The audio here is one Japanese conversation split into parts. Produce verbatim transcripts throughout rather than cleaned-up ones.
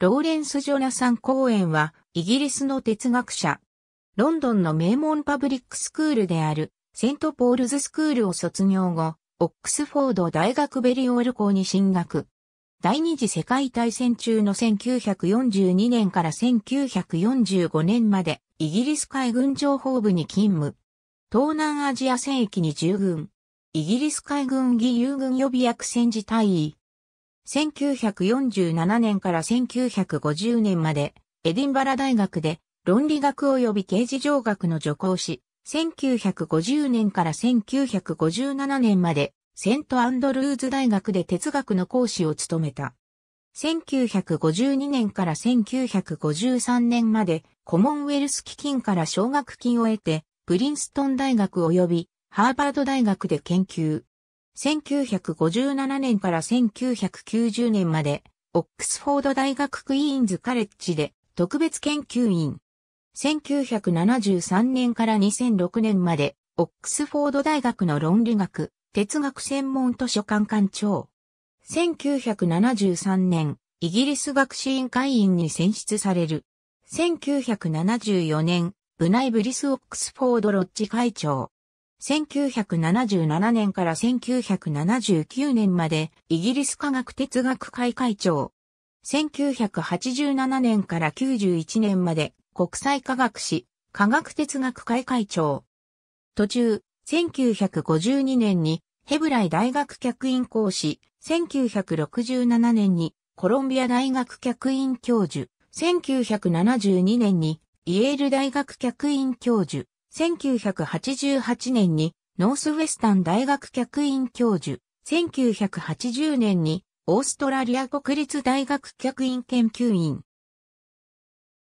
ローレンス・ジョナサン・コーエンは、イギリスの哲学者。ロンドンの名門パブリックスクールである、セント・ポールズ・スクールを卒業後、オックスフォード大学ベリオール校に進学。第二次世界大戦中のせんきゅうひゃくよんじゅうにねんからせんきゅうひゃくよんじゅうごねんまで、イギリス海軍情報部に勤務。東南アジア戦役に従軍。イギリス海軍義勇軍予備役戦時大尉。せんきゅうひゃくよんじゅうななねんからせんきゅうひゃくごじゅうねんまで、エディンバラ大学で論理学及び形而上学の助講し、せんきゅうひゃくごじゅうねんからせんきゅうひゃくごじゅうななねんまで、セントアンドルーズ大学で哲学の講師を務めた。せんきゅうひゃくごじゅうにねんからせんきゅうひゃくごじゅうさんねんまで、コモンウェルス基金から奨学金を得て、プリンストン大学及びハーバード大学で研究。せんきゅうひゃくごじゅうななねんからせんきゅうひゃくきゅうじゅうねんまで、オックスフォード大学クイーンズカレッジで特別研究員。せんきゅうひゃくななじゅうさんねんからにせんろくねんまで、オックスフォード大学の論理学、哲学専門図書館館長。せんきゅうひゃくななじゅうさんねん、イギリス学士院会員に選出される。せんきゅうひゃくななじゅうよねん、部内ブリスオックスフォードロッジ会長。せんきゅうひゃくななじゅうななねんからせんきゅうひゃくななじゅうきゅうねんまで、イギリス科学哲学会会長。せんきゅうひゃくはちじゅうななねんからきゅうじゅういちねんまで、国際科学誌、科学哲学会会長。途中、せんきゅうひゃくごじゅうにねんに、ヘブライ大学客員講師、せんきゅうひゃくろくじゅうななねんに、コロンビア大学客員教授、せんきゅうひゃくななじゅうにねんに、イェール大学客員教授、せんきゅうひゃくはちじゅうはちねんにノースウェスタン大学客員教授、せんきゅうひゃくはちじゅうねんにオーストラリア国立大学客員研究員。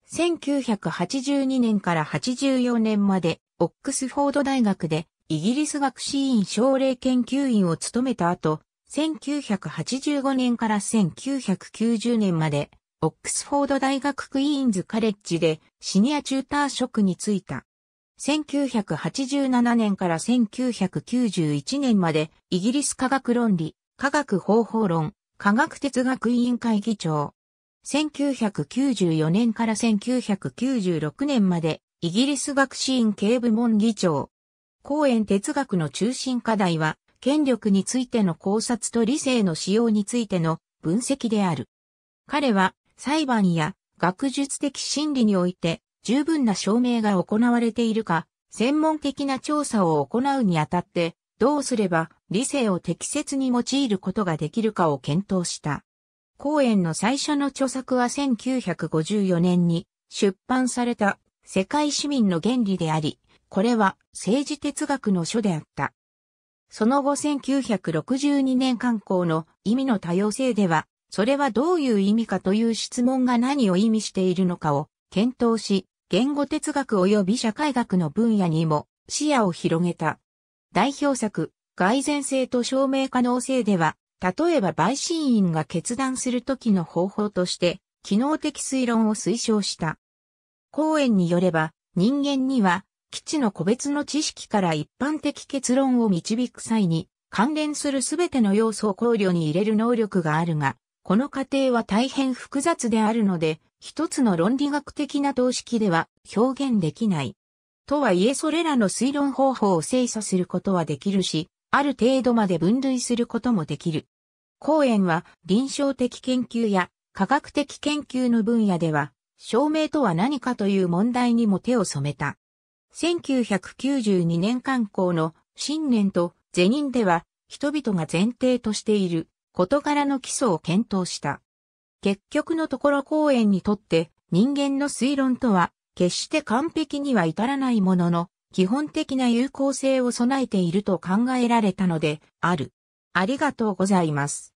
せんきゅうひゃくはちじゅうにねんからはちじゅうよねんまで、オックスフォード大学でイギリス学士院奨励研究員を務めた後、せんきゅうひゃくはちじゅうごねんからせんきゅうひゃくきゅうじゅうねんまで、オックスフォード大学クイーンズカレッジでシニアチューター職に就いた。せんきゅうひゃくはちじゅうななねんからせんきゅうひゃくきゅうじゅういちねんまで、イギリス科学論理、科学方法論、科学哲学委員会議長。せんきゅうひゃくきゅうじゅうよねんからせんきゅうひゃくきゅうじゅうろくねんまで、イギリス学士院経部門議長。コーエン哲学の中心課題は、権力についての考察と理性の使用についての分析である。彼は、裁判や学術的審理において、十分な証明が行われているか、専門的な調査を行うにあたって、どうすれば理性を適切に用いることができるかを検討した。コーエンの最初の著作はせんきゅうひゃくごじゅうよねんに出版された世界市民の原理であり、これは政治哲学の書であった。その後せんきゅうひゃくろくじゅうにねん刊行の意味の多様性では、それはどういう意味かという質問が何を意味しているのかを検討し、言語哲学及び社会学の分野にも視野を広げた。代表作、蓋然性と証明可能性では、例えば陪審員が決断するときの方法として、機能的推論を推奨した。コーエンによれば、人間には、基地の個別の知識から一般的結論を導く際に、関連するすべての要素を考慮に入れる能力があるが、この過程は大変複雑であるので、一つの論理学的な等式では表現できない。とはいえそれらの推論方法を精査することはできるし、ある程度まで分類することもできる。コーエンは臨床的研究や科学的研究の分野では、証明とは何かという問題にも手を染めた。せんきゅうひゃくきゅうじゅうにねん刊行の信念と是認では、人々が前提としている事柄の基礎を検討した。結局のところコーエンにとって人間の推論とは決して完璧には至らないものの基本的な有効性を備えていると考えられたのである。ありがとうございます。